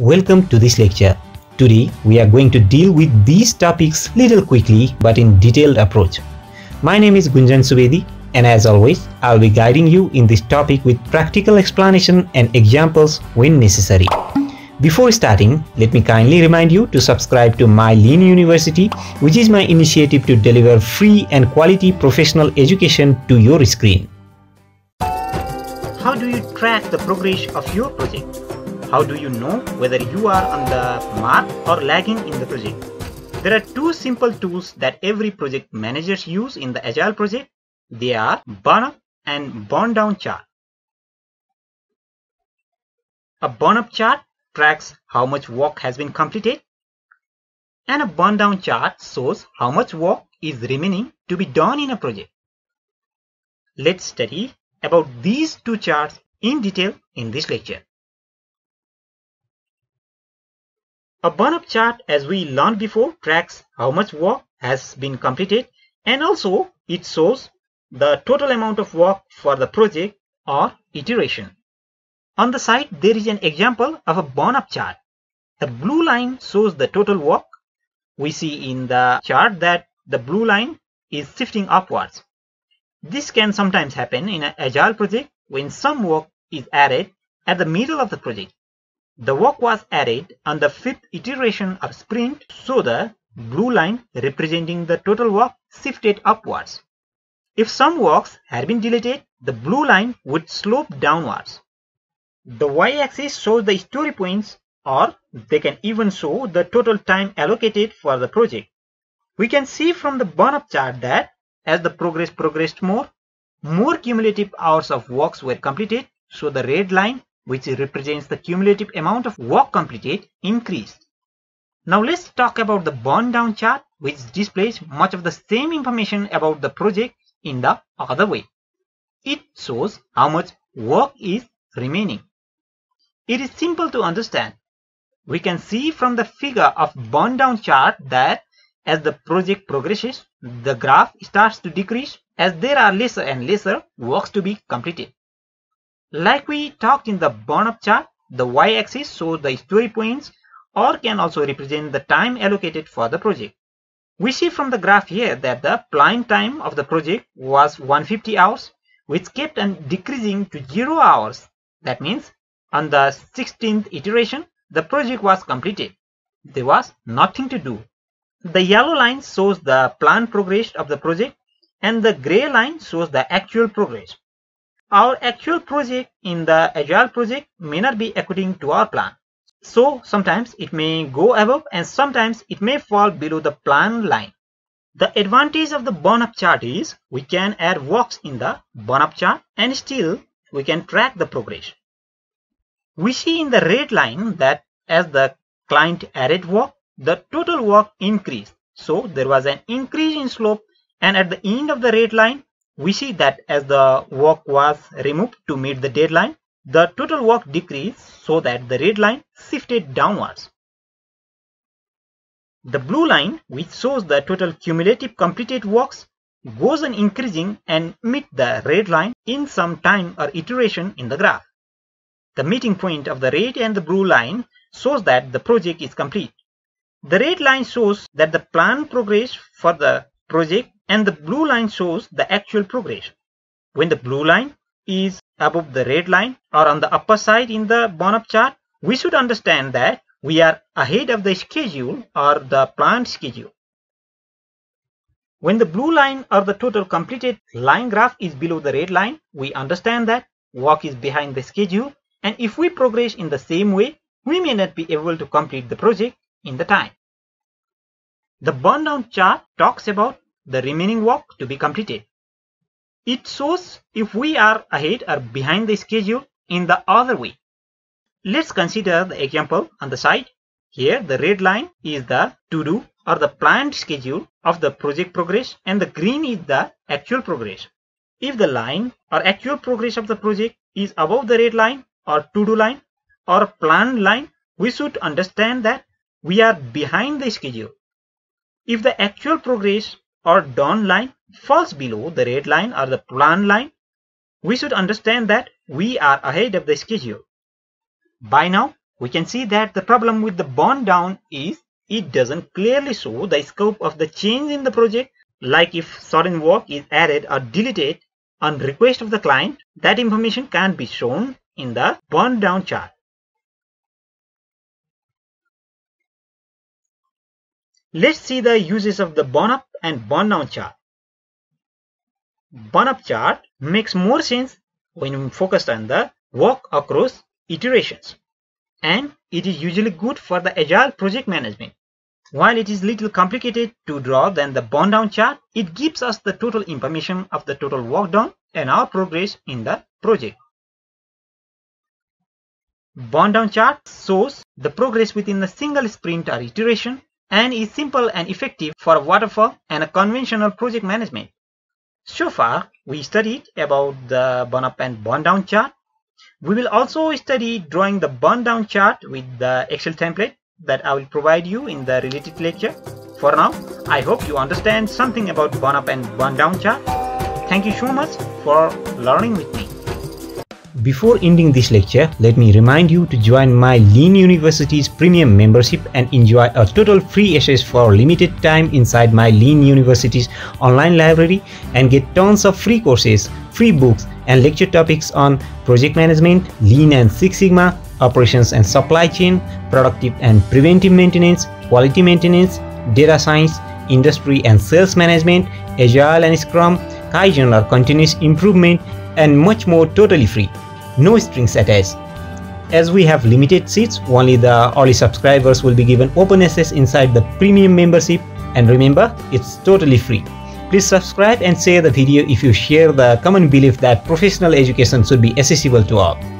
Welcome to this lecture. Today we are going to deal with these topics little quickly but in detailed approach. My name is Gunjan Subedi, and as always I'll be guiding you in this topic with practical explanation and examples when necessary. Before starting, let me kindly remind you to subscribe to My Lean University, which is my initiative to deliver free and quality professional education to your screen. How do you track the progress of your project? How do you know whether you are on the mark or lagging in the project? There are two simple tools that every project managers use in the Agile project. They are burn-up and burn-down chart. A burn-up chart tracks how much work has been completed, and a burn down chart shows how much work is remaining to be done in a project. Let's study about these two charts in detail in this lecture. A burn up chart, as we learned before, tracks how much work has been completed, and also it shows the total amount of work for the project or iteration. On the side, there is an example of a burn-up chart. The blue line shows the total work. We see in the chart that the blue line is shifting upwards. This can sometimes happen in an Agile project when some work is added at the middle of the project. The work was added on the fifth iteration of sprint, so the blue line representing the total work shifted upwards. If some works had been deleted, the blue line would slope downwards. The y-axis shows the story points, or they can even show the total time allocated for the project. We can see from the burn-up chart that as the progressed more cumulative hours of works were completed, so the red line, which represents the cumulative amount of work completed, increased. Now let's talk about the burn-down chart, which displays much of the same information about the project in the other way. It shows how much work is remaining. It is simple to understand. We can see from the figure of burn down chart that as the project progresses, the graph starts to decrease as there are lesser and lesser works to be completed. Like we talked in the burn up chart, the y-axis shows the story points, or can also represent the time allocated for the project. We see from the graph here that the planned time of the project was 150 hours, which kept on decreasing to 0 hours. That means on the 16th iteration, the project was completed. There was nothing to do. The yellow line shows the planned progress of the project, and the gray line shows the actual progress. Our actual project in the Agile project may not be according to our plan. So sometimes it may go above and sometimes it may fall below the planned line. The advantage of the burn-up chart is we can add works in the burn-up chart and still we can track the progress. We see in the red line that as the client added work, the total work increased. So there was an increase in slope, and at the end of the red line, we see that as the work was removed to meet the deadline, the total work decreased, so that the red line shifted downwards. The blue line, which shows the total cumulative completed works, goes on increasing and meets the red line in some time or iteration in the graph. The meeting point of the red and the blue line shows that the project is complete. The red line shows that the planned progress for the project, and the blue line shows the actual progress. When the blue line is above the red line or on the upper side in the burn-up chart, we should understand that we are ahead of the schedule or the planned schedule. When the blue line or the total completed line graph is below the red line, we understand that work is behind the schedule, and if we progress in the same way, we may not be able to complete the project in the time. The burn-down chart talks about the remaining work to be completed. It shows if we are ahead or behind the schedule in the other way. Let's consider the example on the side. Here the red line is the to-do or the planned schedule of the project progress, and the green is the actual progress. If the line or actual progress of the project is above the red line or to-do line or planned line, we should understand that we are behind the schedule. If the actual progress or done line falls below the red line or the planned line, we should understand that we are ahead of the schedule. By now, we can see that the problem with the burn down is it doesn't clearly show the scope of the change in the project, like if certain work is added or deleted on request of the client. That information can't be shown in the burn down chart. Let's see the uses of the burn up and burn down chart. Burn up chart makes more sense when we focused on the work across iterations, and it is usually good for the agile project management. While it is little complicated to draw than the burn down chart, it gives us the total information of the total work done and our progress in the project. Burn down chart shows the progress within a single sprint or iteration and is simple and effective for a waterfall and a conventional project management. So far, we studied about the burn up and burn down chart. We will also study drawing the burn down chart with the Excel template that I will provide you in the related lecture. For now, I hope you understand something about burn up and burn down chart. Thank you so much for learning with me. Before ending this lecture, let me remind you to join My Lean University's premium membership and enjoy a total free access for limited time inside My Lean University's online library and get tons of free courses, free books and lecture topics on project management, Lean and Six Sigma, operations and supply chain, productive and preventive maintenance, quality maintenance, data science, industry and sales management, Agile and Scrum, Kaizen or continuous improvement, and much more, totally free, no strings attached. As we have limited seats, only the early subscribers will be given open access inside the premium membership, and remember, it's totally free. Please subscribe and share the video if you share the common belief that professional education should be accessible to all.